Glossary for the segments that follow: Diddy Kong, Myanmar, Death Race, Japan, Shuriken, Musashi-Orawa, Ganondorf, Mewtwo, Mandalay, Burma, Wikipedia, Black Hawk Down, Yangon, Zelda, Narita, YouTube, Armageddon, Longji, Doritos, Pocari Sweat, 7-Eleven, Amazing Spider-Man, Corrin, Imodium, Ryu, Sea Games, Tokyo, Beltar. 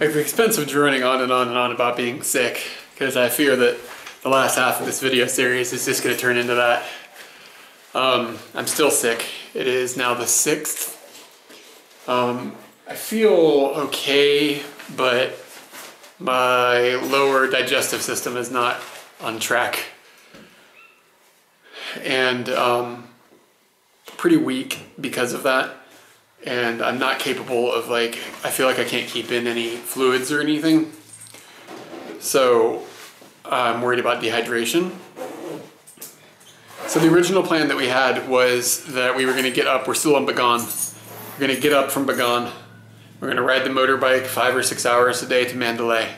at the expense of droning on and on and on about being sick, because I fear that the last half of this video series is just going to turn into that. I'm still sick. It is now the 6th. I feel okay, but my lower digestive system is not on track. And pretty weak because of that. And I'm not capable of, like, I feel like I can't keep in any fluids or anything. So I'm worried about dehydration. So the original plan that we had was that we were going to get up. We're still on Bagan. We're going to get up from Bagan. We're going to ride the motorbike 5 or 6 hours a day to Mandalay.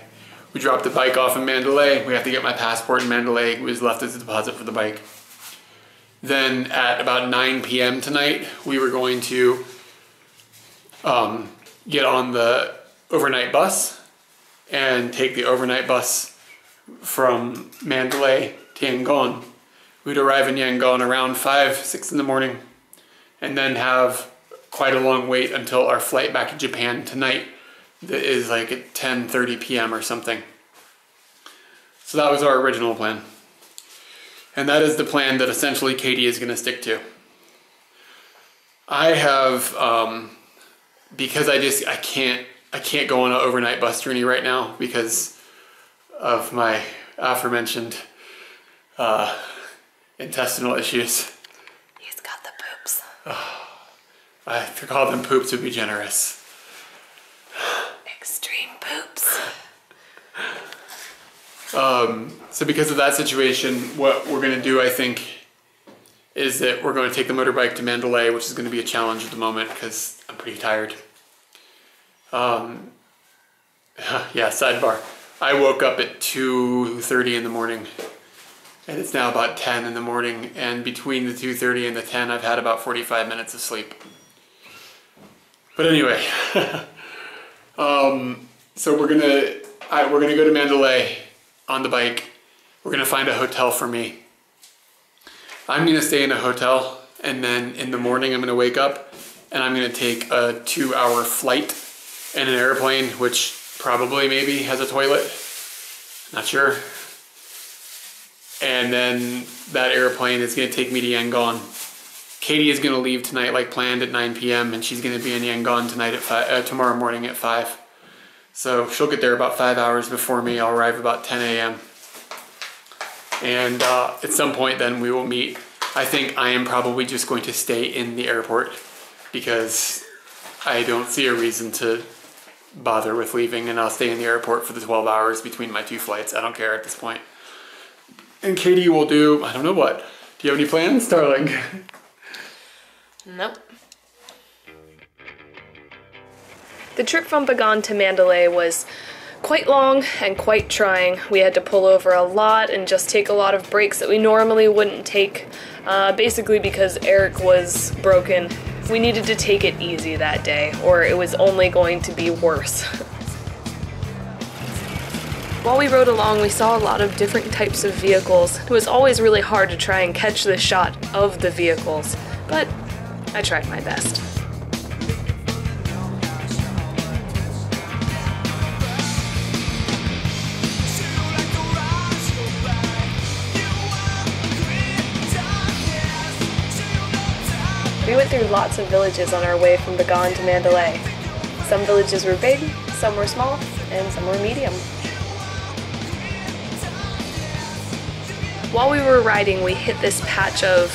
We dropped the bike off in Mandalay. We have to get my passport in Mandalay. It was left as a deposit for the bike. Then at about 9 p.m. tonight, we were going to get on the overnight bus and take the overnight bus from Mandalay to Yangon. We'd arrive in Yangon around 5, 6 in the morning, and then have quite a long wait until our flight back to Japan tonight that is like at 10:30 p.m. or something. So that was our original plan. And that is the plan that essentially Katie is going to stick to. I have, because I can't go on an overnight bus journey right now because of my aforementioned intestinal issues. He's got the poops. Oh, I to call them poops would be generous. Extreme poops. So because of that situation, what we're going to do, I think, is that we're going to take the motorbike to Mandalay, which is going to be a challenge at the moment because I'm pretty tired. Yeah, sidebar. I woke up at 2:30 in the morning, and it's now about 10 in the morning, and between the 2:30 and the 10, I've had about 45 minutes of sleep. But anyway, so we're gonna go to Mandalay on the bike. We're gonna find a hotel for me. I'm gonna stay in a hotel, and then in the morning I'm gonna wake up and I'm gonna take a 2-hour flight in an airplane, which probably maybe has a toilet, not sure. And then that airplane is gonna take me to Yangon. Katie is gonna leave tonight like planned at 9 p.m. and she's gonna be in Yangon tonight at tomorrow morning at 5. So she'll get there about 5 hours before me. I'll arrive about 10 a.m. And at some point then we will meet. I think I am probably just going to stay in the airport because I don't see a reason to bother with leaving, and I'll stay in the airport for the 12 hours between my 2 flights. I don't care at this point. And Katie will do, I don't know what. Do you have any plans, darling? Nope. The trip from Bagan to Mandalay was quite long and quite trying. We had to pull over a lot and just take a lot of breaks that we normally wouldn't take, basically because Eric was broken. We needed to take it easy that day, or it was only going to be worse. While we rode along, we saw a lot of different types of vehicles. It was always really hard to try and catch the shot of the vehicles, but I tried my best. We went through lots of villages on our way from Bagan to Mandalay. Some villages were big, some were small, and some were medium. While we were riding, we hit this patch of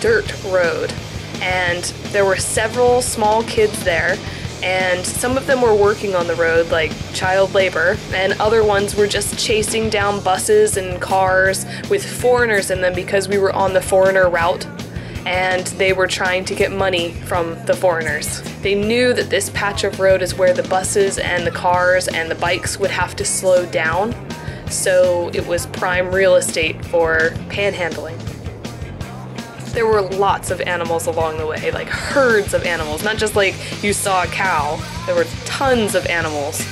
dirt road, and there were several small kids there, and some of them were working on the road like child labor, and other ones were just chasing down buses and cars with foreigners in them because we were on the foreigner route. And they were trying to get money from the foreigners. They knew that this patch of road is where the buses and the cars and the bikes would have to slow down, so it was prime real estate for panhandling. There were lots of animals along the way, like herds of animals, not just like you saw a cow. There were tons of animals.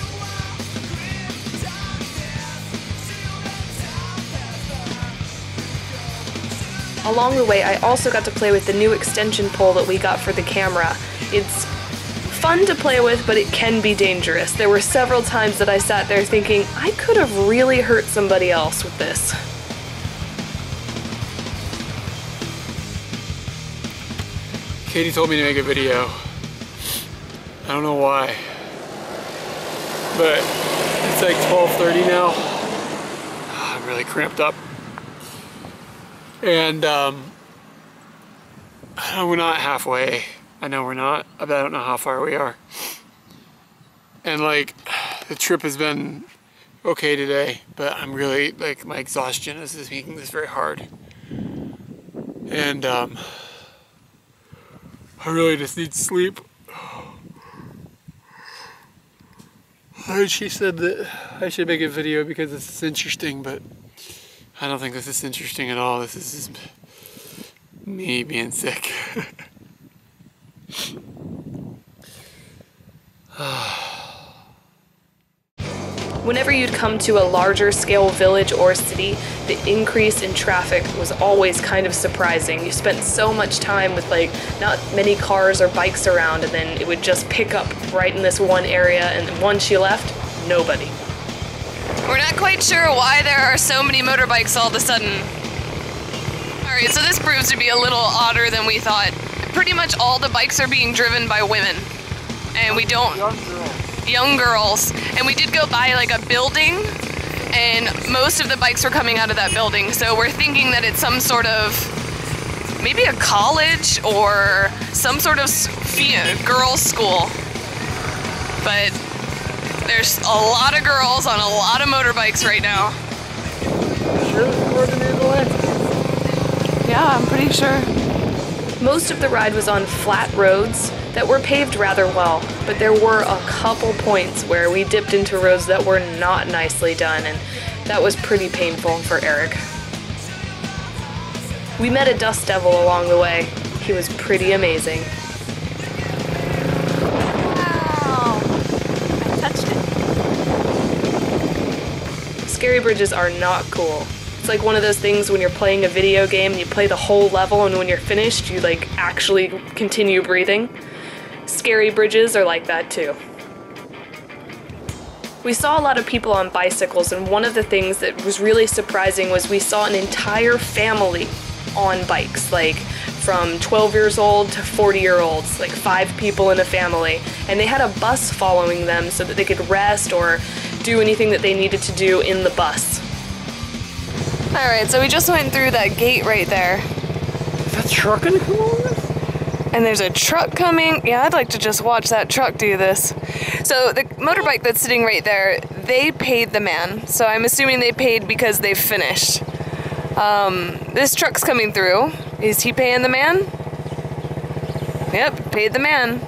Along the way, I also got to play with the new extension pole that we got for the camera. It's fun to play with, but it can be dangerous. There were several times that I sat there thinking, I could have really hurt somebody else with this. Katie told me to make a video. I don't know why, but it's like 12:30 now. I'm really cramped up. And I know we're not halfway. I know we're not, but I don't know how far we are. And like, the trip has been okay today, but I'm really, like, my exhaustion is making this very hard. And I really just need sleep. And she said that I should make a video because this is interesting, but I don't think this is interesting at all. This is just me being sick. Whenever you'd come to a larger scale village or city, the increase in traffic was always kind of surprising. You spent so much time with, like, not many cars or bikes around, and then it would just pick up right in this one area, and then once you left, nobody. We're not quite sure why there are so many motorbikes all of a sudden. Alright, so this proves to be a little odder than we thought. Pretty much all the bikes are being driven by women, and we don't... Young girls. And we did go by like a building, and most of the bikes were coming out of that building, so we're thinking that it's some sort of, maybe a college or some sort of girls' school. But there's a lot of girls on a lot of motorbikes right now. Yeah, I'm pretty sure. Most of the ride was on flat roads that were paved rather well, but there were a couple points where we dipped into roads that were not nicely done, and that was pretty painful for Eric. We met a dust devil along the way. He was pretty amazing. Wow! I touched it. Scary bridges are not cool. It's like one of those things when you're playing a video game and you play the whole level, and when you're finished, you like actually continue breathing. Scary bridges are like that too. We saw a lot of people on bicycles, and one of the things that was really surprising was we saw an entire family on bikes, like from 12 years old to 40 year olds, like 5 people in a family, and they had a bus following them so that they could rest or do anything that they needed to do in the bus. Alright, so we just went through that gate right there. Is that truck gonna come over? And there's a truck coming. Yeah, I'd like to just watch that truck do this. So the motorbike that's sitting right there, they paid the man. So I'm assuming they paid because they've finished. This truck's coming through. Is he paying the man? Yep, paid the man.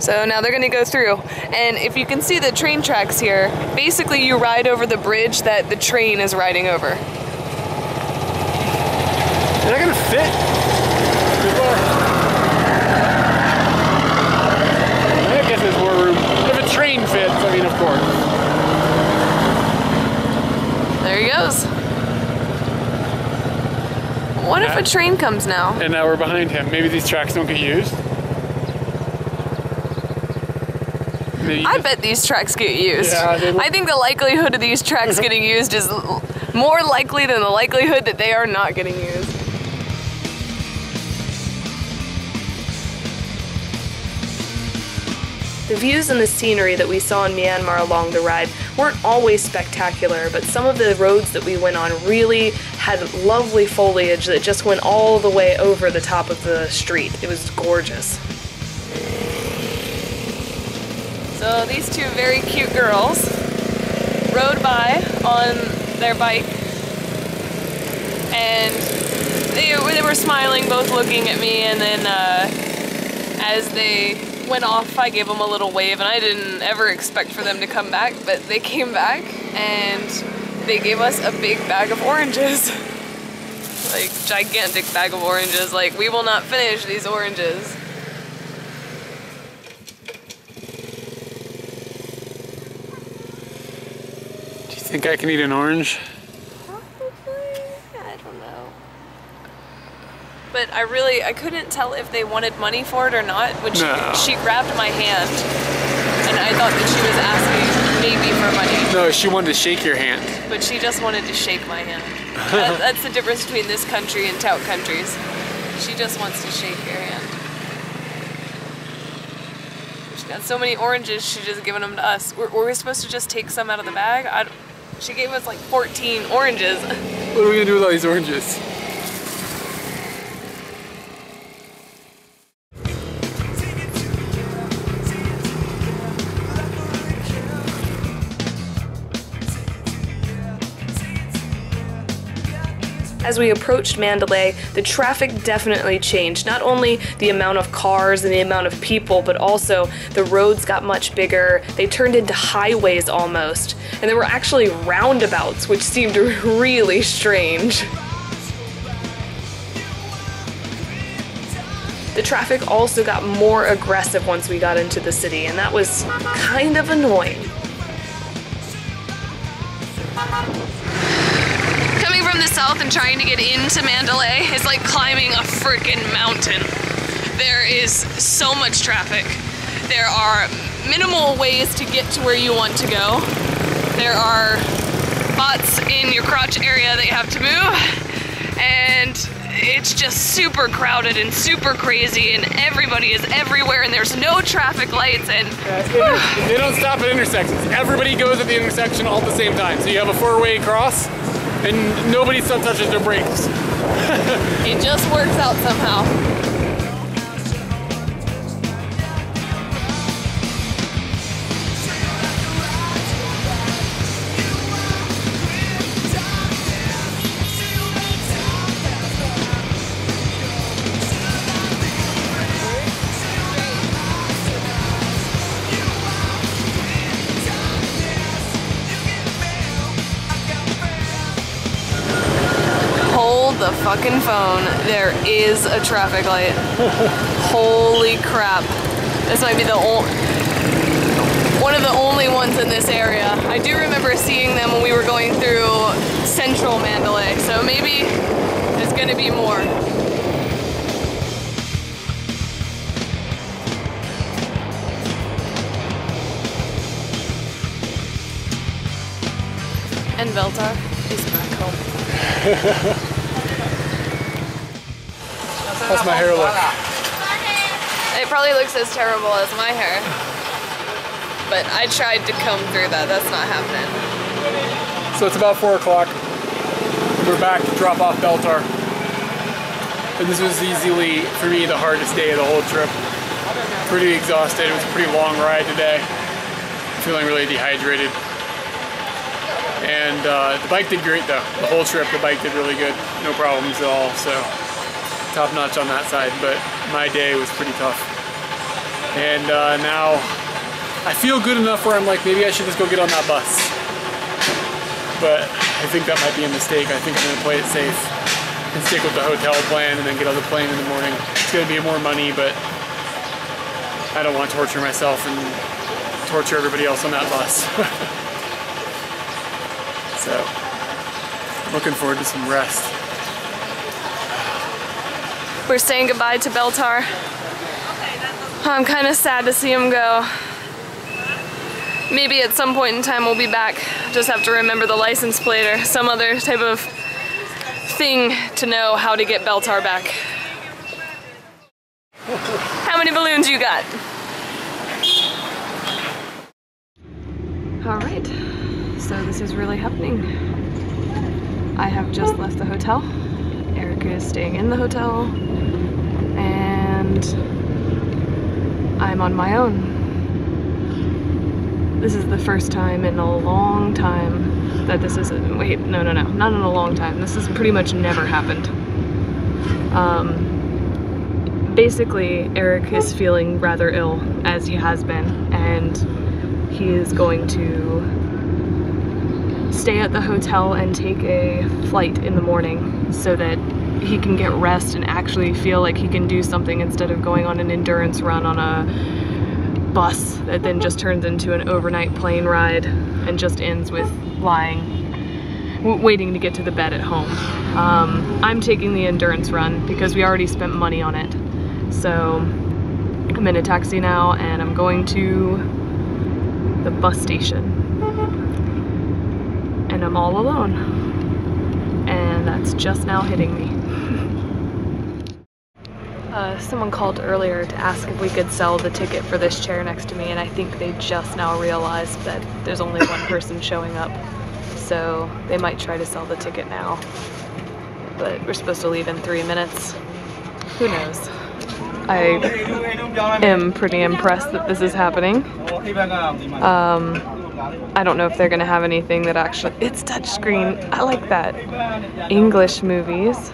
So now they're gonna go through. And if you can see the train tracks here, basically you ride over the bridge that the train is riding over. They're not gonna fit. Train fits, I mean, of course. There he goes. What if a train comes now? And now we're behind him. Maybe these tracks don't get used. I bet these tracks get used. Yeah, I think the likelihood of these tracks getting used is more likely than the likelihood that they are not getting used. The views and the scenery that we saw in Myanmar along the ride weren't always spectacular, but some of the roads that we went on really had lovely foliage that just went all the way over the top of the street. It was gorgeous. So these two very cute girls rode by on their bike, and they were smiling, both looking at me, and then as they went off, I gave them a little wave, and I didn't ever expect for them to come back, but they came back and they gave us a big bag of oranges. Like, gigantic bag of oranges. Like, we will not finish these oranges. Do you think I can eat an orange? Probably. I don't know. but I couldn't tell if they wanted money for it or not. When she grabbed my hand, and I thought that she was asking maybe for money. No, she wanted to shake your hand. But she just wanted to shake my hand. That's the difference between this country and tout countries. She just wants to shake your hand. She got so many oranges, she's just giving them to us. Were we supposed to just take some out of the bag? She gave us like 14 oranges. What are we gonna do with all these oranges? As we approached Mandalay, the traffic definitely changed. Not only the amount of cars and the amount of people, but also the roads got much bigger. They turned into highways almost. And there were actually roundabouts, which seemed really strange. The traffic also got more aggressive once we got into the city, and that was kind of annoying. From the south and trying to get into Mandalay is like climbing a freaking mountain. There is so much traffic. There are minimal ways to get to where you want to go. There are spots in your crotch area that you have to move, and it's just super crowded and super crazy, and everybody is everywhere, and there's no traffic lights, and they don't stop at intersections. Everybody goes at the intersection all at the same time, so you have a four-way cross. And nobody still touches their brakes. It just works out somehow. The fucking phone. There is a traffic light. Holy crap. This might be the one of the only ones in this area. I do remember seeing them when we were going through central Mandalay, so maybe there's gonna be more. And Beltar is back home. How's my hair look? It probably looks as terrible as my hair. But I tried to comb through that. That's not happening. So it's about 4 o'clock. We're back to drop off Beltar. And this was easily, for me, the hardest day of the whole trip. Pretty exhausted. It was a pretty long ride today. Feeling really dehydrated. And the bike did great, though. The whole trip, the bike did really good. No problems at all. So top notch on that side, but my day was pretty tough. And now I feel good enough where I'm like, maybe I should just go get on that bus. But I think that might be a mistake. I think I'm gonna play it safe and stick with the hotel plan and then get on the plane in the morning. It's gonna be more money, but I don't want to torture myself and torture everybody else on that bus. So, looking forward to some rest. We're saying goodbye to Beltar. I'm kind of sad to see him go. Maybe at some point in time we'll be back. Just have to remember the license plate or some other type of thing to know how to get Beltar back. How many balloons you got? All right, so this is really happening. I have just left the hotel. Erica is staying in the hotel, and I'm on my own. This is the first time in a long time that this isn't, wait, no, not in a long time. This has pretty much never happened. Basically, Eric is feeling rather ill, as he has been, and he is going to stay at the hotel and take a flight in the morning, so that he can get rest and actually feel like he can do something instead of going on an endurance run on a bus that then just turns into an overnight plane ride and just ends with lying waiting to get to the bed at home. I'm taking the endurance run because we already spent money on it. So I'm in a taxi now and I'm going to the bus station. And I'm all alone. And that's just now hitting me. Someone called earlier to ask if we could sell the ticket for this chair next to me, and I think they just now realized that there's only one person showing up. So they might try to sell the ticket now. But we're supposed to leave in 3 minutes. Who knows? I am pretty impressed that this is happening. I don't know if they're gonna have anything that actually... It's touchscreen! I like that! English movies.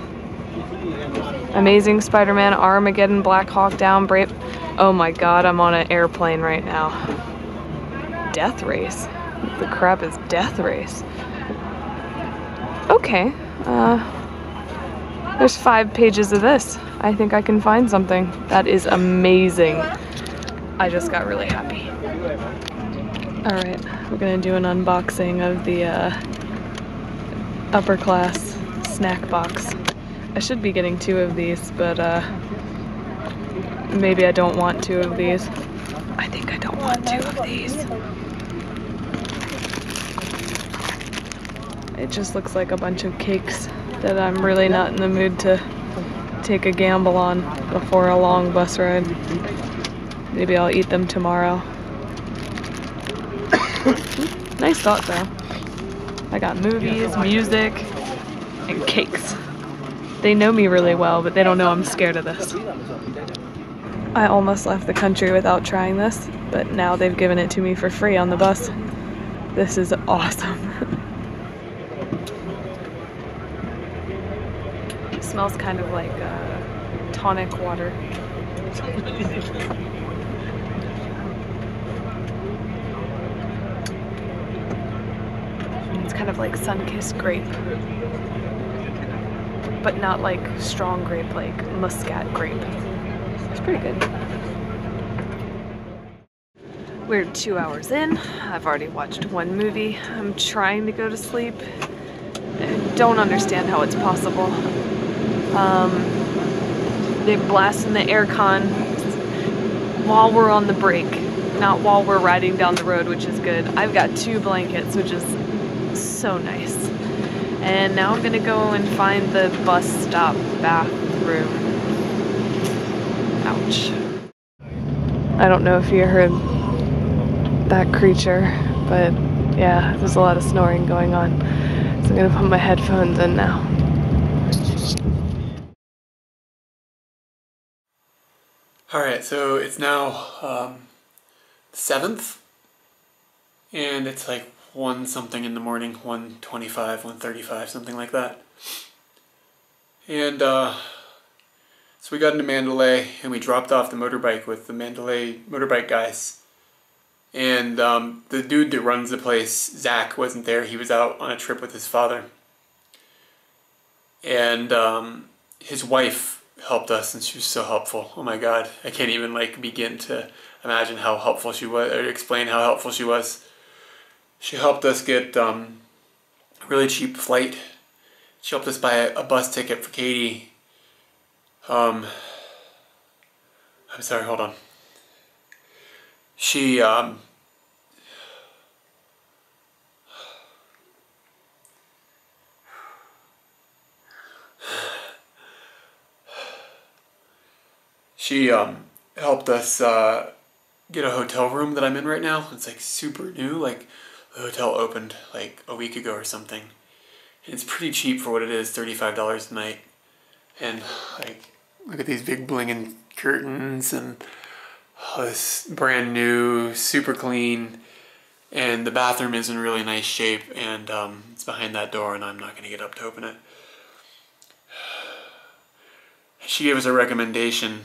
Amazing Spider-Man, Armageddon, Black Hawk Down, Brave... Oh my god, I'm on an airplane right now. Death Race? What the crap is Death Race? Okay. There's 5 pages of this. I think I can find something. That is amazing. I just got really happy. Alright, we're gonna do an unboxing of the upper class snack box. I should be getting 2 of these, but maybe I don't want 2 of these. I think I don't want 2 of these. It just looks like a bunch of cakes that I'm really not in the mood to take a gamble on before a long bus ride. Maybe I'll eat them tomorrow. Nice thought though. I got movies, music, and cakes. They know me really well, but they don't know I'm scared of this. I almost left the country without trying this, but now they've given it to me for free on the bus. This is awesome. It smells kind of like tonic water. Kind of like sun-kissed grape, but not like strong grape, like muscat grape. It's pretty good. We're 2 hours in. I've already watched 1 movie. I'm trying to go to sleep. I don't understand how it's possible. They're blasting the aircon while we're on the break, not while we're riding down the road, which is good. I've got 2 blankets, which is so nice. And now I'm gonna go and find the bus stop bathroom. Ouch. I don't know if you heard that creature, but yeah, there's a lot of snoring going on. So I'm gonna put my headphones in now. Alright, so it's now the 7th, and it's like 1 something in the morning, 1:25, 1:35, something like that. And so we got into Mandalay and we dropped off the motorbike with the Mandalay motorbike guys. And the dude that runs the place, Zach, wasn't there. He was out on a trip with his father. And his wife helped us, and she was so helpful. Oh my god, I can't even like begin to imagine how helpful she was, or explain how helpful she was. She helped us get a really cheap flight. She helped us buy a bus ticket for Katie. I'm sorry, hold on. She, helped us get a hotel room that I'm in right now. It's like super new, like... The hotel opened like a week ago or something, and it's pretty cheap for what it is, $35 a night. And like, look at these big blingin' curtains, and oh, this brand new, super clean, and the bathroom is in really nice shape, and it's behind that door, and I'm not gonna get up to open it. She gave us a recommendation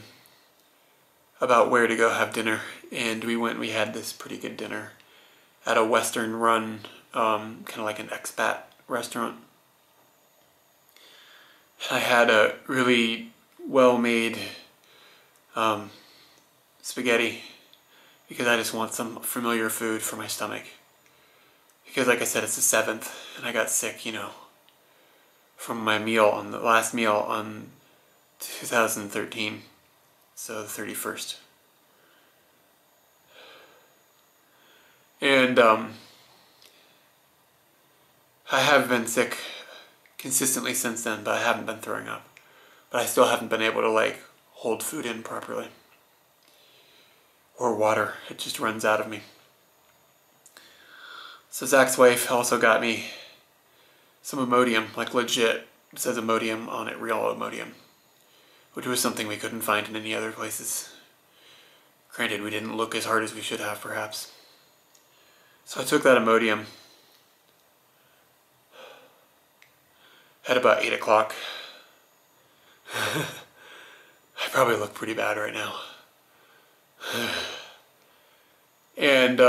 about where to go have dinner, and we went. We had this pretty good dinner at a Western-run, kind of like an expat restaurant. I had a really well-made spaghetti because I just want some familiar food for my stomach. because like I said, it's the 7th, and I got sick, you know, from my meal on the last meal on 2013, so the 31st. And I have been sick consistently since then, but I haven't been throwing up. But I still haven't been able to like hold food in properly. Or water, it just runs out of me. So Zach's wife also got me some Imodium, like legit, it says Imodium on it, real Imodium. Which was something we couldn't find in any other places. Granted, we didn't look as hard as we should have, perhaps. So I took that Imodium at about 8 o'clock. I probably look pretty bad right now. And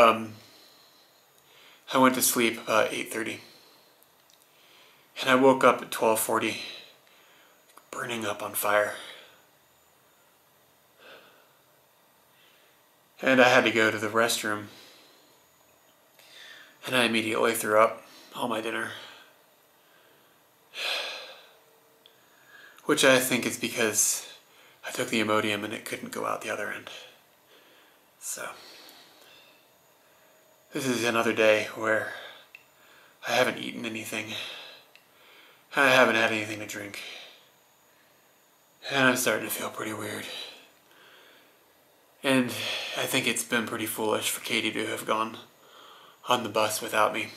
I went to sleep about 8:30. And I woke up at 12:40, burning up on fire. And I had to go to the restroom. And I immediately threw up all my dinner. Which I think is because I took the Imodium and it couldn't go out the other end. So, this is another day where I haven't eaten anything. I haven't had anything to drink. And I'm starting to feel pretty weird. And I think it's been pretty foolish for Katie to have gone on the bus without me,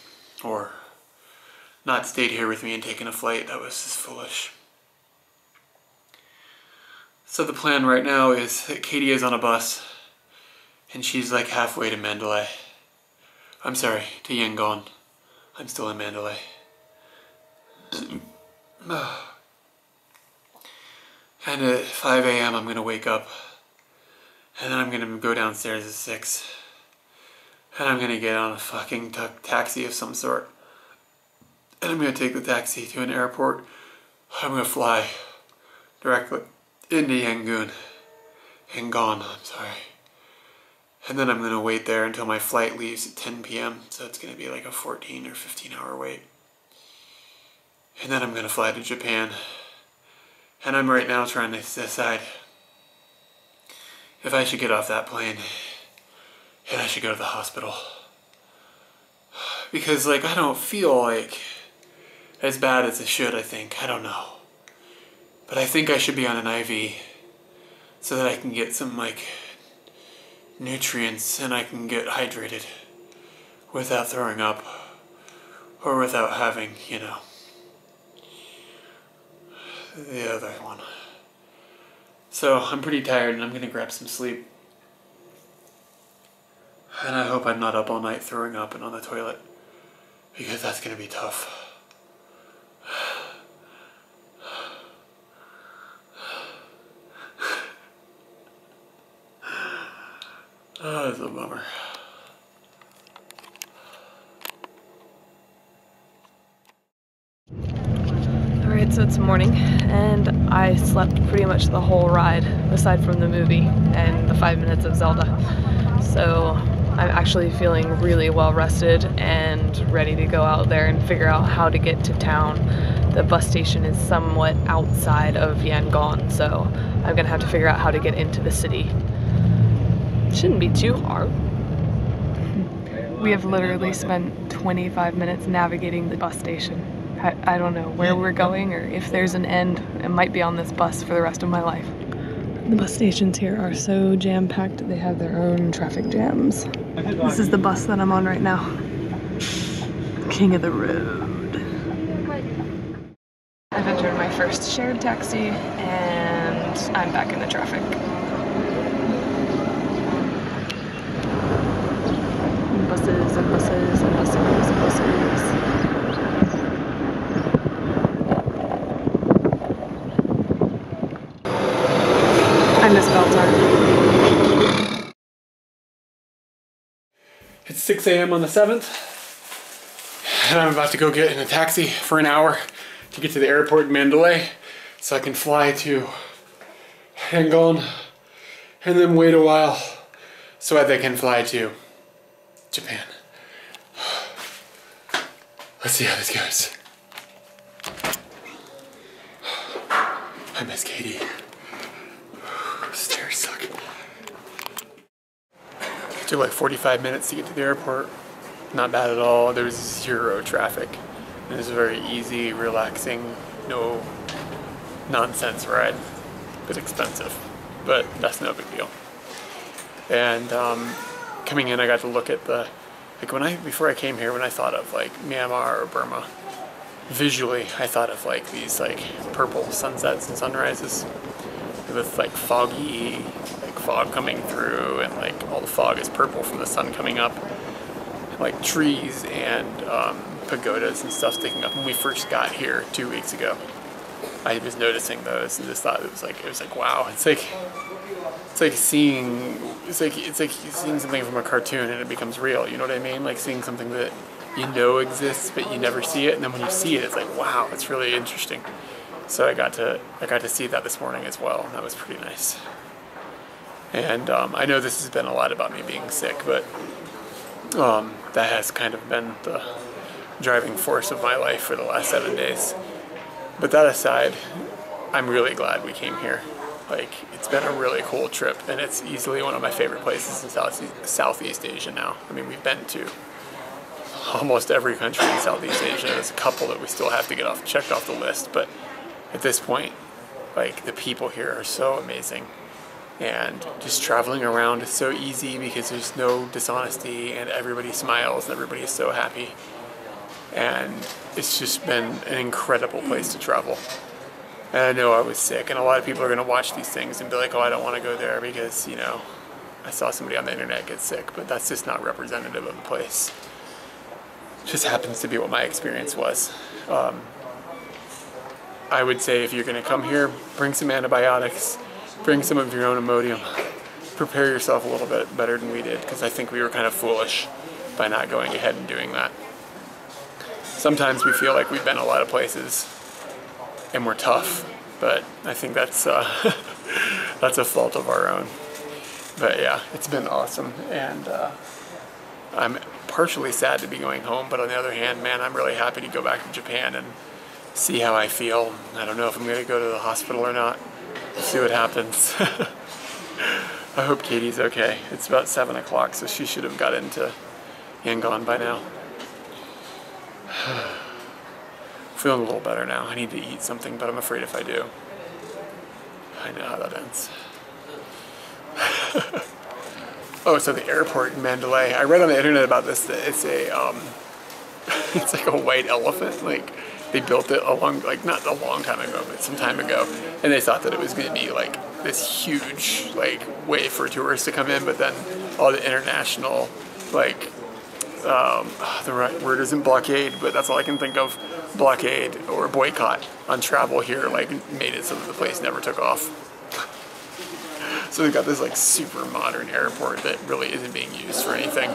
or not stayed here with me and taken a flight. That was just foolish. So the plan right now is that Katie is on a bus, and she's like halfway to Mandalay. I'm sorry, to Yangon. I'm still in Mandalay. And at 5 a.m. I'm gonna wake up, and then I'm gonna go downstairs at 6, and I'm gonna get on a fucking taxi of some sort, and I'm gonna take the taxi to an airport. I'm gonna fly directly into Yangon, I'm sorry. And then I'm going to wait there until my flight leaves at 10 p.m. So it's going to be like a 14 or 15 hour wait. And then I'm going to fly to Japan. And I'm right now trying to decide if I should get off that plane and I should go to the hospital. Because like I don't feel like as bad as I should, I think. I don't know. But I think I should be on an IV so that I can get some like nutrients and I can get hydrated without throwing up or without having, you know, the other one. So I'm pretty tired and I'm gonna grab some sleep. And I hope I'm not up all night throwing up and on the toilet because that's gonna be tough. Oh, that's a bummer. Alright, so it's morning, and I slept pretty much the whole ride, aside from the movie and the 5 minutes of Zelda. So I'm actually feeling really well rested and ready to go out there and figure out how to get to town. The bus station is somewhat outside of Yangon, so I'm gonna have to figure out how to get into the city. Shouldn't be too hard. We have literally spent 25 minutes navigating the bus station. I don't know where we're going or if there's an end. It might be on this bus for the rest of my life. The bus stations here are so jam-packed, they have their own traffic jams. This is the bus that I'm on right now. King of the road. I've entered my first shared taxi and I'm back in the traffic. Buses and buses and buses and buses. I miss Beltar. It's 6 a.m. on the 7th, and I'm about to go get in a taxi for an hour to get to the airport in Mandalay so I can fly to Yangon and then wait a while so that I can fly to Japan. Let's see how this goes. I miss Katie. Stairs suck. It took like 45 minutes to get to the airport. Not bad at all. There was zero traffic. It was a very easy, relaxing, no nonsense ride. It was expensive, but that's no big deal. And coming in, I got to look at the, like before I came here, when I thought of like Myanmar or Burma, visually I thought of like these like purple sunsets and sunrises with like foggy, like fog coming through, and like all the fog is purple from the sun coming up, like trees and pagodas and stuff sticking up. When we first got here 2 weeks ago, I was noticing those and just thought it was like wow, it's like seeing something from a cartoon and it becomes real, you know what I mean? Like seeing something that you know exists but you never see it, and then when you see it, it's like wow, it's really interesting. So I got to see that this morning as well, and that was pretty nice. And I know this has been a lot about me being sick, but that has kind of been the driving force of my life for the last 7 days. But that aside, I'm really glad we came here. Like, it's been a really cool trip, and it's easily one of my favorite places in Southeast Asia now. I mean, we've been to almost every country in Southeast Asia. There's a couple that we still have to get checked off the list, but at this point, like, the people here are so amazing. And just traveling around is so easy because there's no dishonesty, and everybody smiles and everybody is so happy. And it's just been an incredible place to travel. And I know I was sick, and a lot of people are going to watch these things and be like, oh, I don't want to go there because, you know, I saw somebody on the internet get sick, but that's just not representative of the place. It just happens to be what my experience was. I would say if you're going to come here, bring some antibiotics. Bring some of your own Imodium. Prepare yourself a little bit better than we did, because I think we were kind of foolish by not going ahead and doing that. Sometimes we feel like we've been a lot of places and we're tough, but I think that's that's a fault of our own. But yeah, it's been awesome, and I'm partially sad to be going home, but on the other hand, man, I'm really happy to go back to Japan and see how I feel. I don't know if I'm going to go to the hospital or not. We'll see what happens. I hope Katie's okay. It's about 7 o'clock, so she should have got into Yangon by now. Feeling a little better now. I need to eat something, but I'm afraid if I do, I know how that ends. Oh, so the airport in Mandalay. I read on the internet about this that it's a, it's like a white elephant, like. They built it not a long time ago, but some time ago. And they thought that it was gonna be like this huge like way for tourists to come in, but then all the international, like, the right word isn't blockade, but that's all I can think of, blockade or boycott on travel here, like made it so that the place never took off. So they've got this like super modern airport that really isn't being used for anything.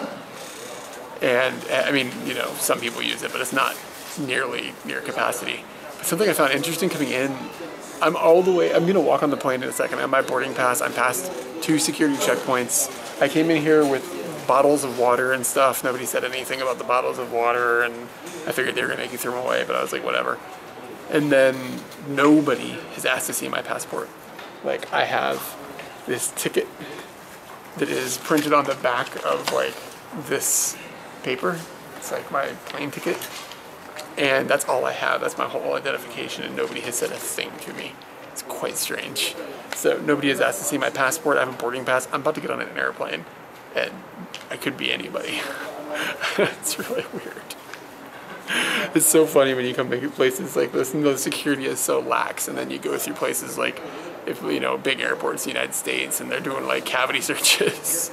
And I mean, you know, some people use it, but it's not nearly near capacity. But something I found interesting coming in, I'm going to walk on the plane in a second. I have my boarding pass. I'm past 2 security checkpoints. I came in here with bottles of water and stuff. Nobody said anything about the bottles of water, and I figured they were going to make you throw them away, but I was like, whatever. And then nobody has asked to see my passport. Like, I have this ticket that is printed on the back of like this paper. It's like my plane ticket. And that's all I have. That's my whole identification, and nobody has said a thing to me. It's quite strange. So nobody has asked to see my passport. I have a boarding pass. I'm about to get on an airplane, and I could be anybody. It's really weird. It's so funny when you come to places like this, and the security is so lax, and then you go through places like, if you know, big airports in the United States, and they're doing like cavity searches.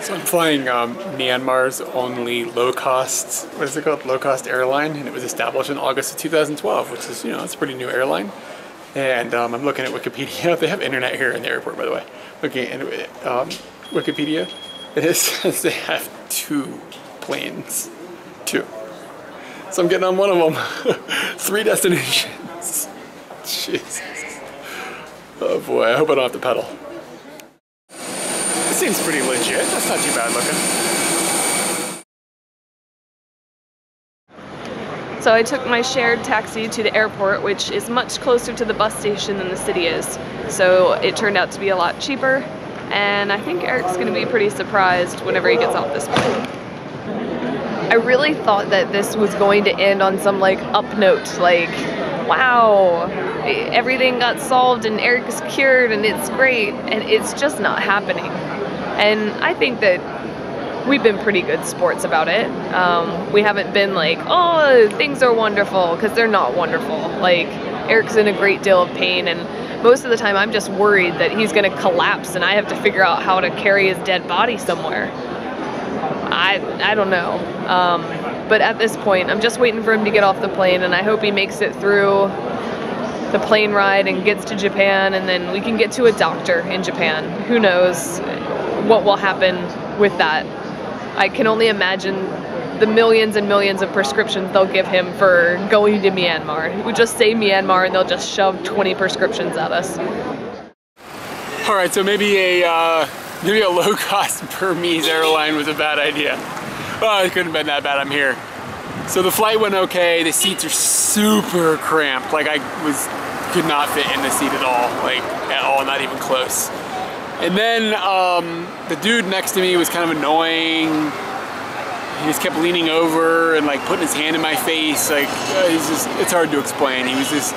So I'm flying Myanmar's only low-cost, what is it called, low-cost airline, and it was established in August of 2012, which is, you know, it's a pretty new airline. And I'm looking at Wikipedia. They have internet here in the airport, by the way. Okay, and Wikipedia, it says they have 2 planes. 2. So I'm getting on one of them. 3 destinations. Jesus. Oh boy, I hope I don't have to pedal. Seems pretty legit. That's not too bad looking. So I took my shared taxi to the airport, which is much closer to the bus station than the city is. So it turned out to be a lot cheaper, and I think Eric's gonna be pretty surprised whenever he gets off this plane. I really thought that this was going to end on some like up note, like, wow, everything got solved and Eric's cured and it's great, and it's just not happening. And I think that we've been pretty good sports about it. We haven't been like, oh, things are wonderful, because they're not wonderful. Like, Eric's in a great deal of pain, and most of the time I'm just worried that he's gonna collapse and I have to figure out how to carry his dead body somewhere. I don't know. But at this point, I'm just waiting for him to get off the plane, and I hope he makes it through the plane ride and gets to Japan, and then we can get to a doctor in Japan. Who knows what will happen with that. I can only imagine the millions and millions of prescriptions they'll give him for going to Myanmar. We just say Myanmar and they'll just shove 20 prescriptions at us. All right, so maybe a low-cost Burmese airline was a bad idea. Oh, it couldn't have been that bad, I'm here. So the flight went okay, the seats are super cramped. Like could not fit in the seat at all, not even close. And then the dude next to me was kind of annoying. He just kept leaning over and like putting his hand in my face. Like, it's hard to explain. He was just,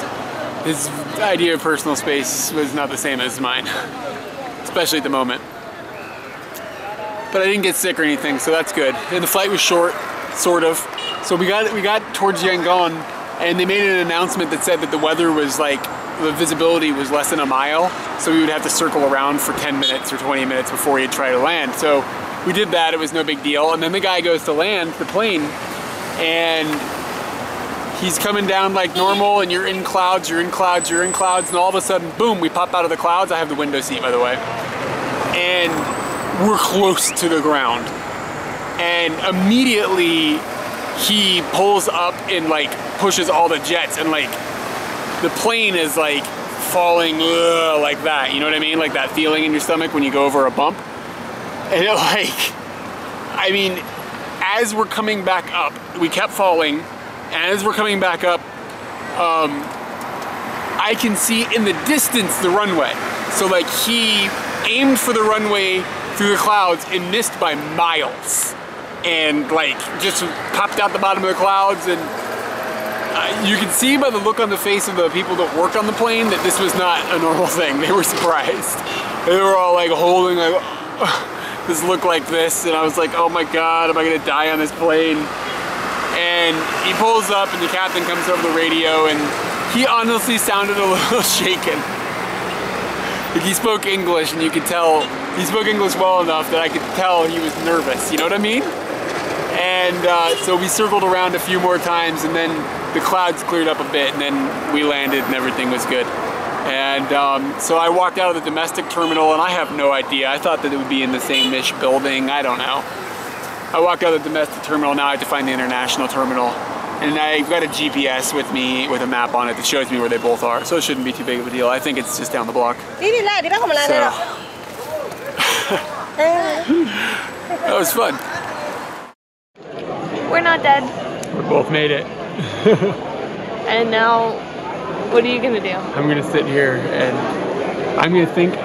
his idea of personal space was not the same as mine, especially at the moment. But I didn't get sick or anything, so that's good. And the flight was short, sort of. So we got towards Yangon, and they made an announcement that said that the weather was like, the visibility was less than a mile, so we would have to circle around for 10 minutes or 20 minutes before he'd try to land. So we did that, it was no big deal. And then the guy goes to land the plane, and he's coming down like normal, and you're in clouds, you're in clouds, you're in clouds, and all of a sudden, boom, we pop out of the clouds. I have the window seat, by the way. And we're close to the ground. And immediately, he pulls up and like pushes all the jets, and like, the plane is like falling like that, you know what I mean? Like that feeling in your stomach when you go over a bump. And it like, I mean, as we're coming back up, we kept falling. And as we're coming back up, I can see in the distance the runway. So like he aimed for the runway through the clouds and missed by miles. And like just popped out the bottom of the clouds, and you can see by the look on the face of the people that worked on the plane that this was not a normal thing. They were surprised. They were all like holding like, oh, this looked like this, and I was like, oh my god, am I gonna die on this plane? And he pulls up, and the captain comes over the radio, and he honestly sounded a little shaken. Like he spoke English, and you could tell he spoke English well enough that I could tell he was nervous. You know what I mean? And so we circled around a few more times, and then the clouds cleared up a bit, and then we landed and everything was good. And so I walked out of the domestic terminal, and I have no idea. I thought that it would be in the same-ish building. I don't know. I walked out of the domestic terminal. Now I have to find the international terminal. And I've got a GPS with me, with a map on it that shows me where they both are. So it shouldn't be too big of a deal. I think it's just down the block. So. That was fun. We're not dead. We both made it. And now, what are you gonna do? I'm gonna sit here and I'm gonna think,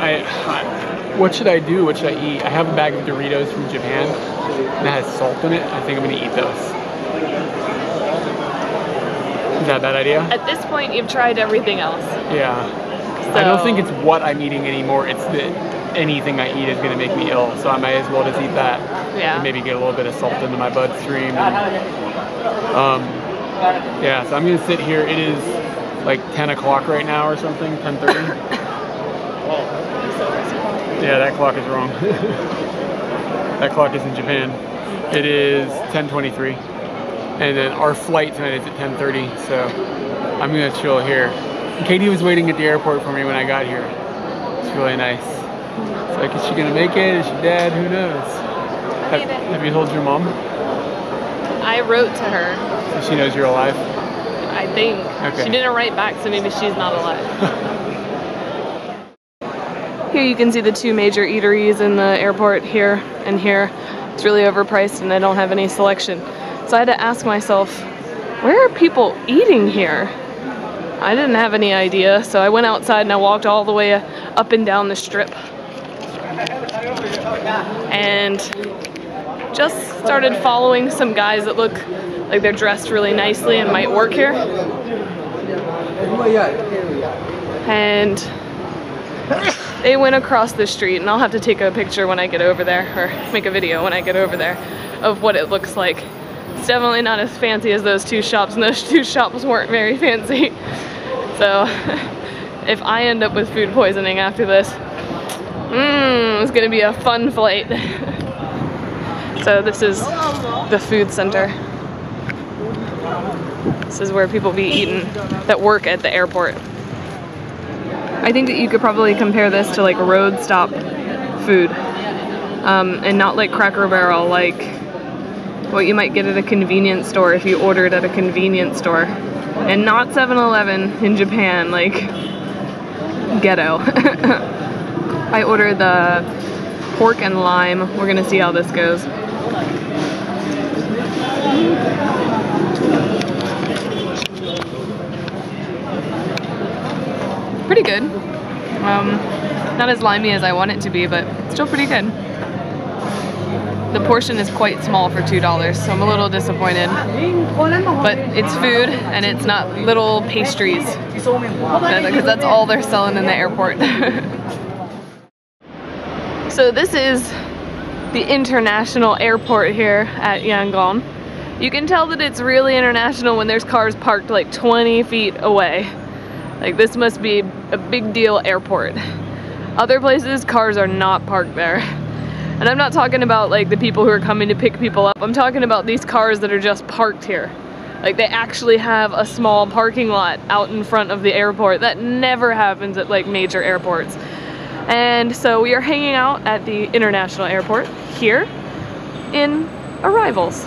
what should I do? What should I eat? I have a bag of Doritos from Japan that has salt in it. I think I'm gonna eat those. Is that a bad idea? At this point, you've tried everything else. Yeah. So I don't think it's what I'm eating anymore. It's that anything I eat is gonna make me ill. So I might as well just eat that. Yeah. And maybe get a little bit of salt into my bloodstream. And, yeah, so I'm gonna sit here. It is like 10 o'clock right now or something, 10:30. Yeah, that clock is wrong. That clock is in Japan. It is 10:23. And then our flight tonight is at 10:30, so I'm gonna chill here. Katie was waiting at the airport for me when I got here. It's really nice. It's like, is she gonna make it? Is she dead? Who knows? Have you told your mom? I wrote to her. She knows you're alive? I think. Okay. She didn't write back, so maybe she's not alive. Here you can see the two major eateries in the airport, here and here. It's really overpriced and I don't have any selection. So I had to ask myself, Where are people eating here? I didn't have any idea, so I went outside and I walked all the way up and down the strip. And just started following some guys that look like they're dressed really nicely and might work here. And they went across the street, and I'll have to take a picture when I get over there, or make a video when I get over there, of what it looks like. It's definitely not as fancy as those two shops, and those two shops weren't very fancy. So if I end up with food poisoning after this, it's gonna be a fun flight. So this is the food center. This is where people be eating that work at the airport. I think that you could probably compare this to like road stop food, and not like Cracker Barrel, like what you might get at a convenience store if you ordered at a convenience store, and not 7-Eleven in Japan, like ghetto. I ordered the pork and lime. We're gonna see how this goes. Pretty good. Not as limey as I want it to be, but still pretty good. The portion is quite small for $2, so I'm a little disappointed. But it's food, and it's not little pastries, because that's all they're selling in the airport. So this is the international airport here at Yangon. You can tell that it's really international when there's cars parked like 20 feet away. Like, this must be a big deal airport. Other places, cars are not parked there. And I'm not talking about like the people who are coming to pick people up. I'm talking about these cars that are just parked here. Like, they actually have a small parking lot out in front of the airport. That never happens at like major airports. And so we are hanging out at the international airport here in arrivals.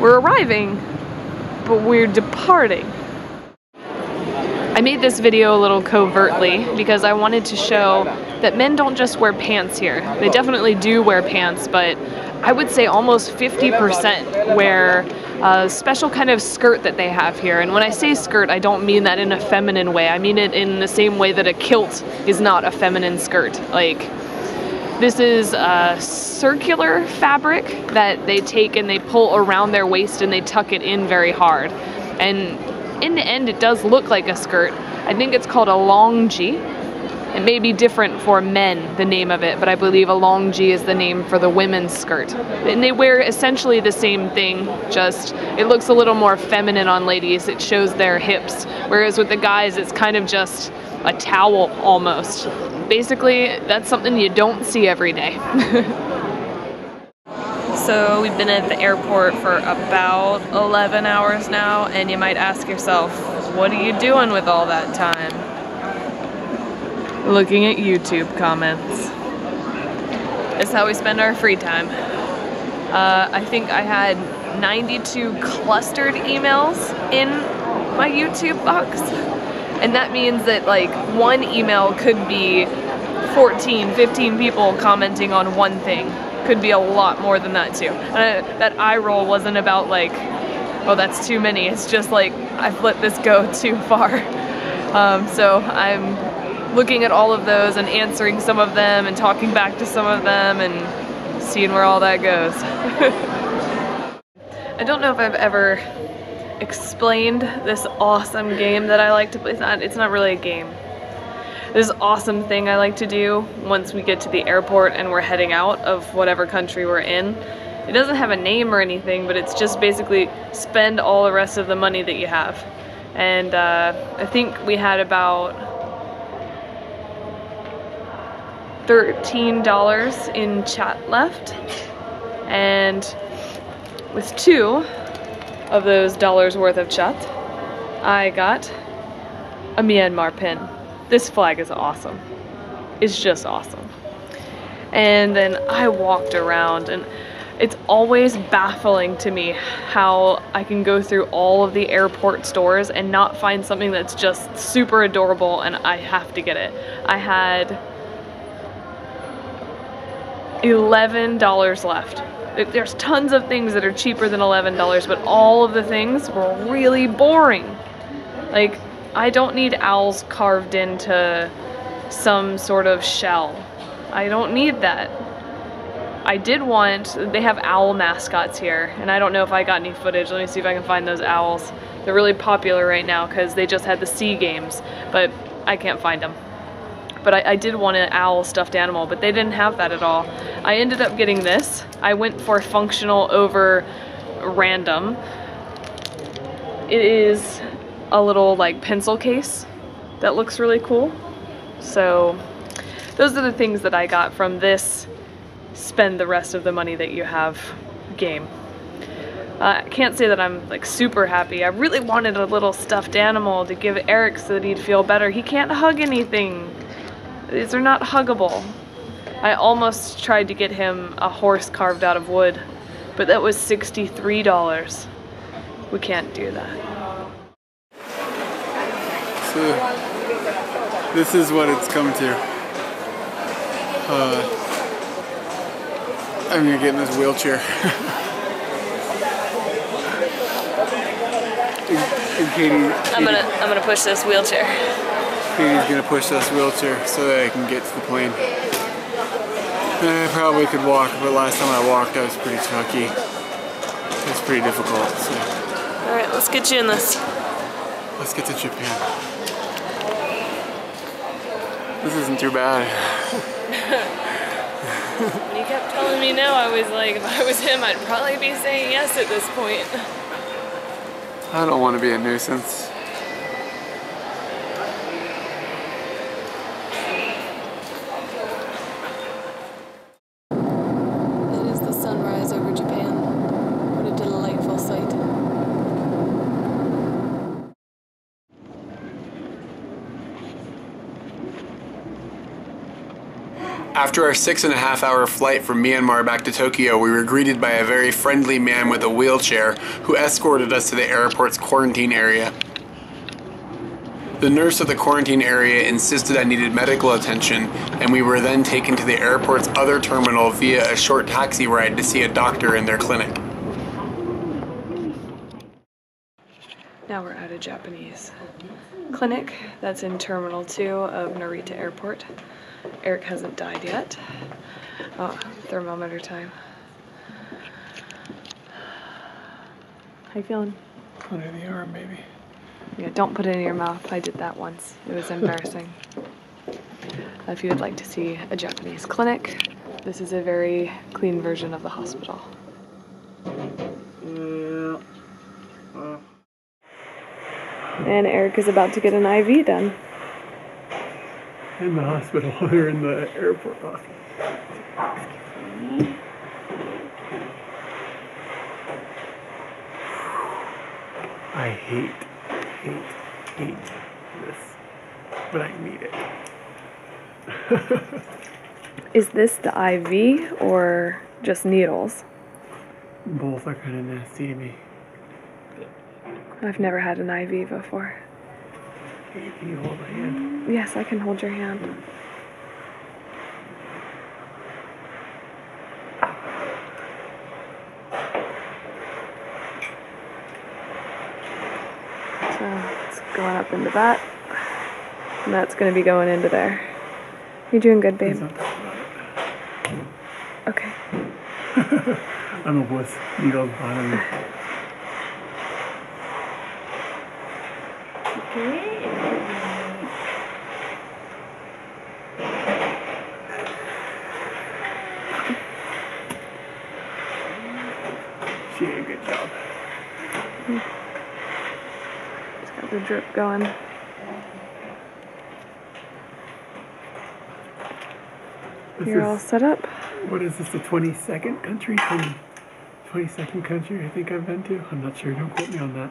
We're arriving, but we're departing. I made this video a little covertly because I wanted to show that men don't just wear pants here. They definitely do wear pants, but I would say almost 50% wear a special kind of skirt that they have here. And when I say skirt, I don't mean that in a feminine way. I mean it in the same way that a kilt is not a feminine skirt. Like, this is a circular fabric that they take and they pull around their waist and they tuck it in very hard. And in the end, it does look like a skirt. I think it's called a longji. It may be different for men, the name of it, but I believe a longji is the name for the women's skirt. And they wear essentially the same thing, just it looks a little more feminine on ladies. It shows their hips, whereas with the guys, it's kind of just a towel almost. Basically, that's something you don't see every day. So we've been at the airport for about 11 hours now, and you might ask yourself, what are you doing with all that time? Looking at YouTube comments. It's how we spend our free time. I think I had 92 clustered emails in my YouTube box, and that means that like one email could be 14, 15 people commenting on one thing. Could be a lot more than that too. And that eye roll wasn't about like, oh, that's too many. It's just like, I've let this go too far. So I'm looking at all of those and answering some of them and talking back to some of them and seeing where all that goes. I don't know if I've ever explained this awesome game that I like to play. It's not really a game. This awesome thing I like to do once we get to the airport and we're heading out of whatever country we're in. It doesn't have a name or anything, but it's just basically spend all the rest of the money that you have. And I think we had about $13 in chat left. And with two of those dollars worth of chat, I got a Myanmar pin. This flag is awesome. It's just awesome. And then I walked around, and it's always baffling to me how I can go through all of the airport stores and not find something that's just super adorable and I have to get it. I had $11 left. There's tons of things that are cheaper than $11, but all of the things were really boring. Like, I don't need owls carved into some sort of shell. I don't need that. I did want, they have owl mascots here, and I don't know if I got any footage. Let me see if I can find those owls. They're really popular right now because they just had the Sea Games, but I can't find them. But I did want an owl stuffed animal, but they didn't have that at all. I ended up getting this. I went for functional over random. It is a little like pencil case that looks really cool. So those are the things that I got from this spend the rest of the money that you have game. I can't say that I'm like super happy. I really wanted a little stuffed animal to give Eric so that he'd feel better. He can't hug anything. These are not huggable. I almost tried to get him a horse carved out of wood, but that was $63. We can't do that. So, this is what it's come to. I'm gonna get in this wheelchair. I'm gonna push this wheelchair. Katie's gonna push this wheelchair so that I can get to the plane. And I probably could walk, but last time I walked, I was pretty chunky. It's pretty difficult. So. All right, let's get you in this. Let's get to Japan. This isn't too bad. When he kept telling me no, I was like, if I was him, I'd probably be saying yes at this point. I don't want to be a nuisance. That is the sunrise over Japan. What a delightful sight. After our 6.5-hour flight from Myanmar back to Tokyo, we were greeted by a very friendly man with a wheelchair who escorted us to the airport's quarantine area. The nurse at the quarantine area insisted I needed medical attention, and we were then taken to the airport's other terminal via a short taxi ride to see a doctor in their clinic. Now we're at a Japanese clinic that's in Terminal 2 of Narita Airport. Eric hasn't died yet. Oh, thermometer time. How you feeling? Put it in the arm, baby. Yeah, don't put it in your mouth. I did that once. It was embarrassing. If you would like to see a Japanese clinic, this is a very clean version of the hospital. And Eric is about to get an IV done. In the hospital, they're in the airport hospital. Excuse me. I hate this, but I need it. Is this the IV or just needles? Both are kind of nasty to me. I've never had an IV before. Can you hold my hand? Yes, I can hold your hand. So it's going up into that, and that's going to be going into there. You're doing good, babe. Okay. I'm a wuss. Needles bother me. She did a good job. Just got the drip going. You're all set up. What is this, the 22nd country? 22nd country I think I've been to? I'm not sure, don't quote me on that.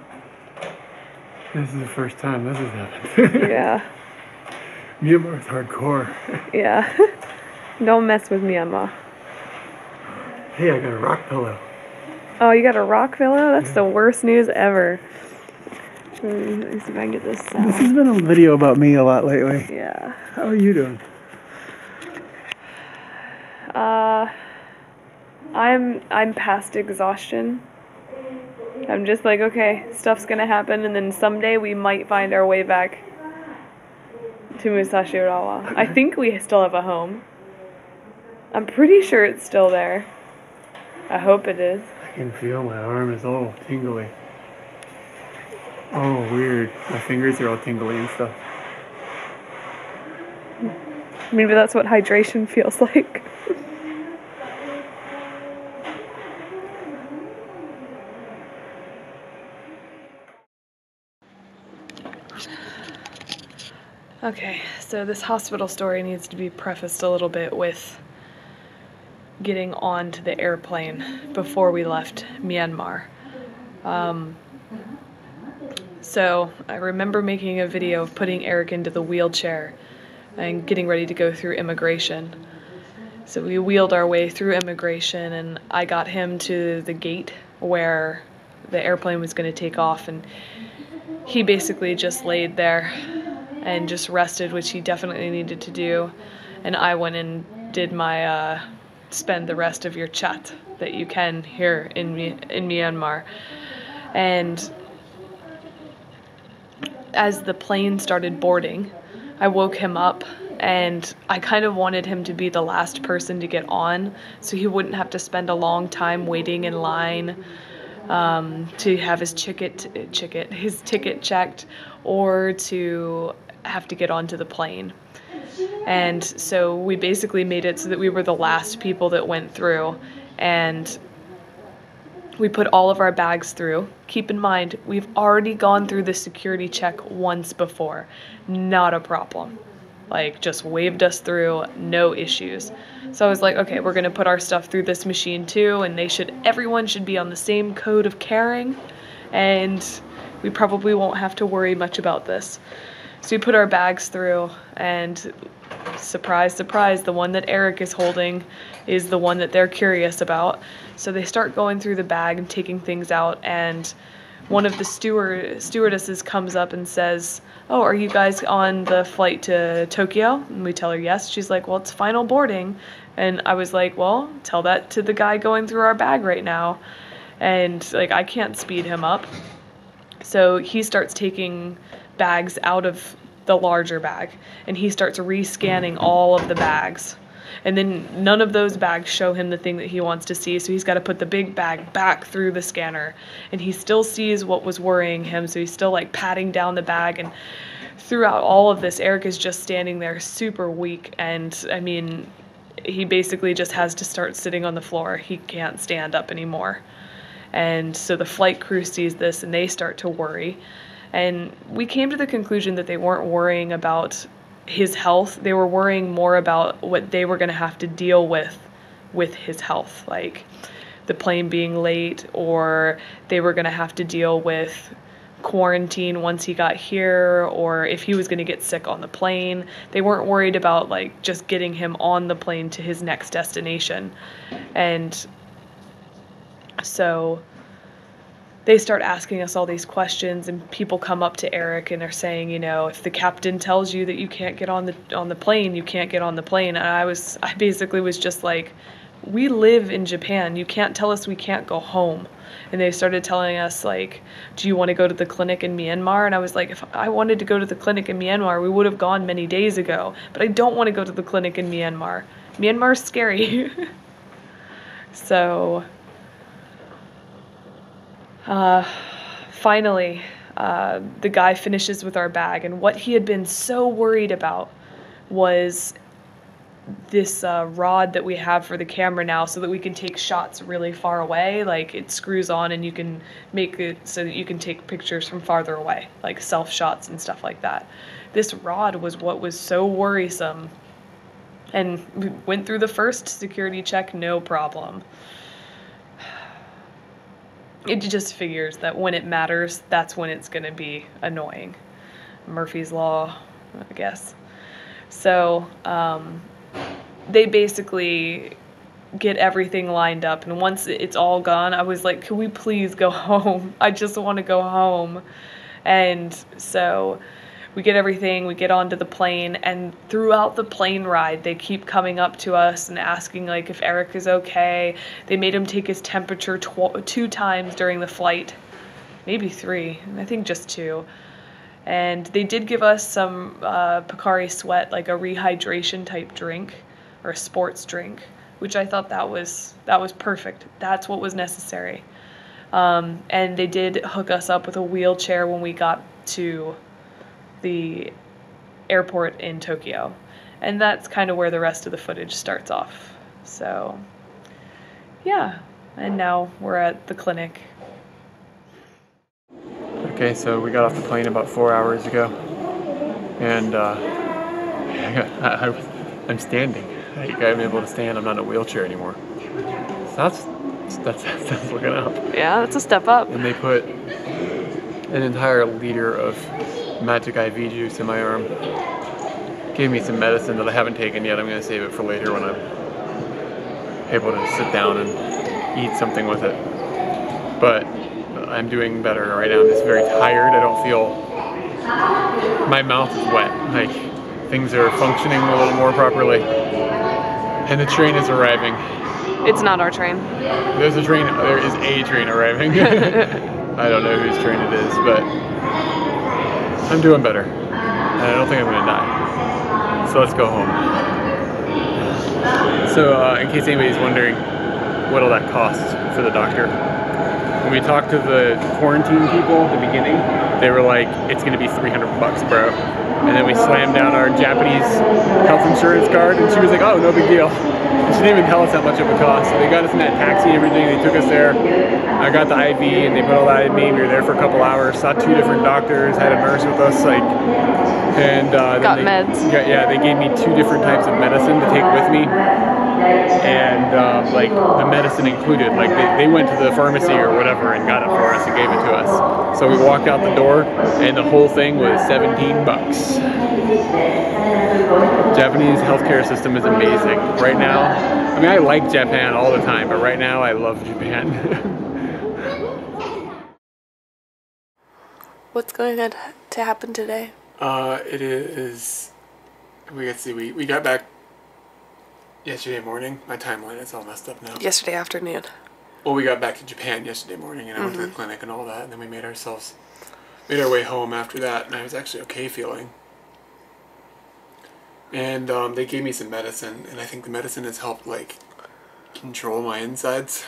This is the first time this has happened. Yeah. Myanmar is hardcore. Yeah. Don't mess with Myanmar. Hey, I got a rock pillow. Oh, you got a rock pillow? That's the worst news ever. Let me see if I can get this out. This has been a video about me a lot lately. Yeah. How are you doing? I'm past exhaustion. I'm just like, okay, stuff's gonna happen, and then someday we might find our way back to Musashi-Orawa. I think we still have a home. I'm pretty sure it's still there. I hope it is. I can feel my arm is all tingly. Oh, weird. My fingers are all tingly and stuff. Maybe that's what hydration feels like. Okay, so this hospital story needs to be prefaced a little bit with getting onto the airplane before we left Myanmar. So I remember making a video of putting Eric into the wheelchair and getting ready to go through immigration. So we wheeled our way through immigration, and I got him to the gate where the airplane was going to take off, and he basically just laid there and just rested, which he definitely needed to do. And I went and did my spend the rest of your chat that you can here in Myanmar. And as the plane started boarding, I woke him up, and I kind of wanted him to be the last person to get on so he wouldn't have to spend a long time waiting in line to have his ticket checked, or to have to get onto the plane. And so we basically made it so that we were the last people that went through, and we put all of our bags through. Keep in mind, we've already gone through the security check once before. Not a problem. Like, just waved us through, no issues. So I was like, okay, we're gonna put our stuff through this machine too, and everyone should be on the same code of caring, and we probably won't have to worry much about this. So we put our bags through, and surprise, surprise, the one that Eric is holding is the one that they're curious about. So they start going through the bag and taking things out, and one of the stewardesses comes up and says, "Oh, are you guys on the flight to Tokyo?" And we tell her yes. She's like, "Well, it's final boarding." And I was like, "Well, tell that to the guy going through our bag right now." And like, I can't speed him up. So he starts taking bags out of the larger bag, and he starts rescanning all of the bags, and then none of those bags show him the thing that he wants to see, so he's got to put the big bag back through the scanner, and he still sees what was worrying him, so he's still like patting down the bag. And throughout all of this, Eric is just standing there super weak, and I mean, he basically just has to start sitting on the floor. He can't stand up anymore. And so the flight crew sees this, and they start to worry. And we came to the conclusion that they weren't worrying about his health. They were worrying more about what they were going to have to deal with his health, like the plane being late, or they were going to have to deal with quarantine once he got here, or if he was going to get sick on the plane. They weren't worried about like just getting him on the plane to his next destination. And so they start asking us all these questions, and people come up to Eric and are saying, you know, if the captain tells you that you can't get on the plane, you can't get on the plane. And I basically was just like, we live in Japan. You can't tell us we can't go home. And they started telling us, like, do you want to go to the clinic in Myanmar? And I was like, if I wanted to go to the clinic in Myanmar, we would have gone many days ago. But I don't want to go to the clinic in Myanmar. Myanmar's scary. So finally, the guy finishes with our bag, and what he had been so worried about was this rod that we have for the camera now, so that we can take shots really far away. Like, it screws on, and you can make it so that you can take pictures from farther away, like self shots and stuff like that. This rod was what was so worrisome, and we went through the first security check, no problem. It just figures that when it matters, that's when it's going to be annoying. Murphy's Law, I guess. So they basically get everything lined up, and once it's all gone, I was like, can we please go home? I just want to go home. And so We get everything, we get onto the plane, and throughout the plane ride, they keep coming up to us and asking, like, if Eric is okay. They made him take his temperature two times during the flight. Maybe three, I think just two. And they did give us some Pocari Sweat, like a rehydration type drink, or a sports drink, which I thought that was perfect. That's what was necessary. And they did hook us up with a wheelchair when we got to the airport in Tokyo. And that's kind of where the rest of the footage starts off. So, yeah. And now we're at the clinic. Okay, so we got off the plane about 4 hours ago. And I'm standing. I'm able to stand. I'm not in a wheelchair anymore. So that's looking up. Yeah, that's a step up. And they put an entire liter of magic IV juice in my arm. Gave me some medicine that I haven't taken yet. I'm going to save it for later when I'm able to sit down and eat something with it. But I'm doing better right now. I'm just very tired. I don't feel... My mouth is wet. Like, things are functioning a little more properly. And the train is arriving. It's not our train. There's a train. There is a train arriving. I don't know whose train it is, but I'm doing better. And I don't think I'm going to die. So let's go home. So in case anybody's wondering what all that costs for the doctor, when we talked to the quarantine people at the beginning, they were like, it's going to be $300, bro. And then we slammed down our Japanese health insurance card, and she was like, oh, no big deal. And she didn't even tell us how much it would cost. So they got us in that taxi and everything. They took us there. I got the IV, and they put all that in me. We were there for a couple hours. Saw two different doctors. Had a nurse with us. Like, and got meds. Yeah, they gave me two different types of medicine to take with me. And like the medicine included, like they went to the pharmacy or whatever and got it for us and gave it to us. So we walked out the door and the whole thing was $17. Japanese healthcare system is amazing. Right now, I mean, I like Japan all the time, but right now I love Japan. What's going to happen today? It is, we got back yesterday morning. My timeline is all messed up now. Yesterday afternoon. Well, we got back to Japan yesterday morning and I went to the clinic and all that, and then we made our way home after that, and I was actually okay feeling. And they gave me some medicine, and I think the medicine has helped, like, control my insides.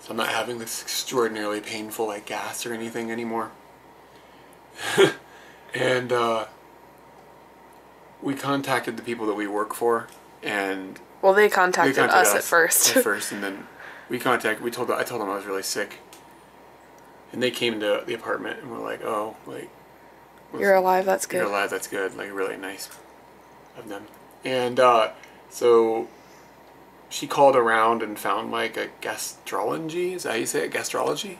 So I'm not having this extraordinarily painful, like, gas or anything anymore. And we contacted the people that we work for. And well, they contacted us at first. And then I told them I was really sick. And they came to the apartment and were like, "Oh, like you're alive. That's good. You're alive. That's good." Like, really nice of them. And so she called around and found like a gastrology. Is that how you say it? Gastrology.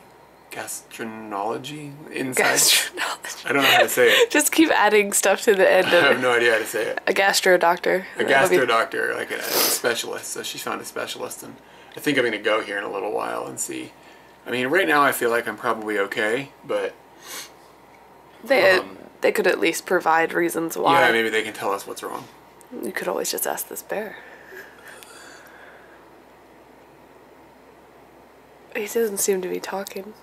Gastronology? Inside? Gastronology. I don't know how to say it. Just keep adding stuff to the end of it. I have no idea how to say it. A gastro doctor. A gastro doctor, like a specialist. So she found a specialist, and I think I'm going to go here in a little while and see. I mean, right now I feel like I'm probably okay, but... They could at least provide reasons why. Yeah, maybe they can tell us what's wrong. You could always just ask this bear. He doesn't seem to be talking.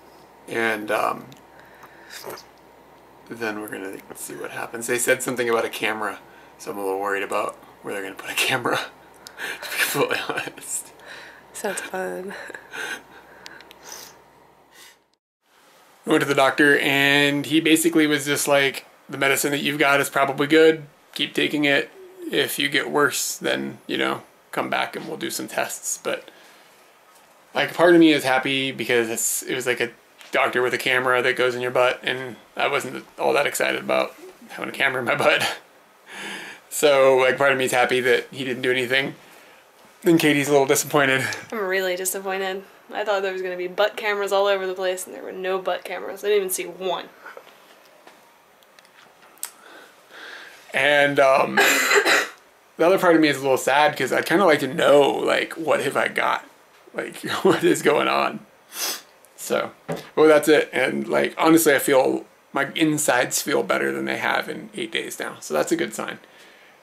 And then we're going to see what happens. They said something about a camera, so I'm a little worried about where they're going to put a camera, to be fully honest. Sounds fun. We went to the doctor, and he basically was just like, the medicine that you've got is probably good. Keep taking it. If you get worse, then, you know, come back and we'll do some tests. But, like, part of me is happy because it was like a doctor with a camera that goes in your butt, and I wasn't all that excited about having a camera in my butt. So, like, part of me is happy that he didn't do anything. And Katie's a little disappointed. I'm really disappointed. I thought there was going to be butt cameras all over the place, and there were no butt cameras. I didn't even see one. And the other part of me is a little sad because I'd kind of like to know, like, what have I got? Like, what is going on? So, well, that's it. And, like, honestly, I feel my insides feel better than they have in 8 days now. So that's a good sign.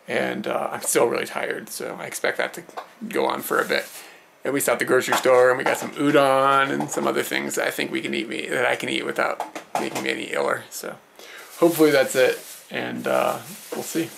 And I'm still really tired, so I expect that to go on for a bit. And we stopped at the grocery store and we got some udon and some other things that I think we can eat that I can eat without making me any iller. So hopefully that's it, and we'll see.